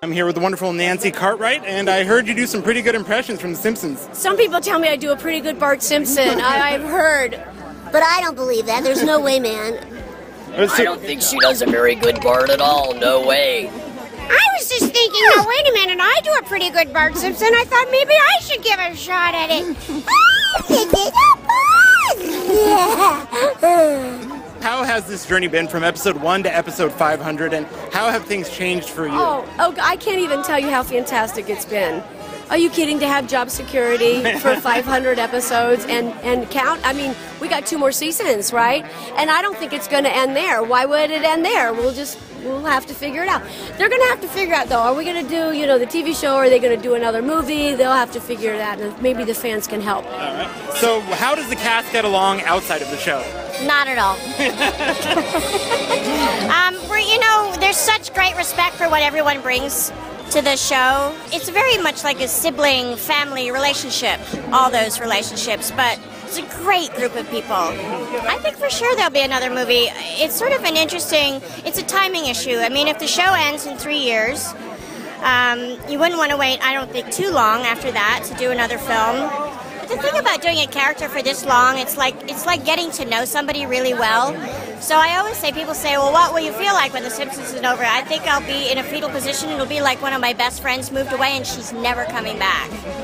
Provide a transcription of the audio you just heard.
I'm here with the wonderful Nancy Cartwright, and I heard you do some pretty good impressions from The Simpsons. Some people tell me I do a pretty good Bart Simpson. I've heard. But I don't believe that. There's no way, man. I don't think she does a very good Bart at all. No way. I was just thinking, oh, wait a minute, I do a pretty good Bart Simpson. I thought maybe I should give a shot at it. How has this journey been from episode 1 to episode 500, and how have things changed for you? Oh, I can't even tell you how fantastic it's been. Are you kidding? To have job security for 500 episodes and count? I mean, we got 2 more seasons, right? And I don't think it's going to end there. Why would it end there? We'll have to figure it out. They're going to have to figure out, though, are we going to do, you know, the TV show? Or are they going to do another movie? They'll have to figure that, and maybe the fans can help. All right. So how does the cast get along outside of the show? Not at all. You know, there's such great respect for what everyone brings to the show. It's very much like a sibling, family relationship, all those relationships, but it's a great group of people. I think for sure there'll be another movie. It's sort of an interesting, it's a timing issue. I mean, if the show ends in 3 years, you wouldn't want to wait, I don't think, too long after that to do another film. But the thing about doing a character for this long, it's like getting to know somebody really well. So I always say, people say, well, what will you feel like when The Simpsons is over? I think I'll be in a fetal position. It'll be like one of my best friends moved away and she's never coming back.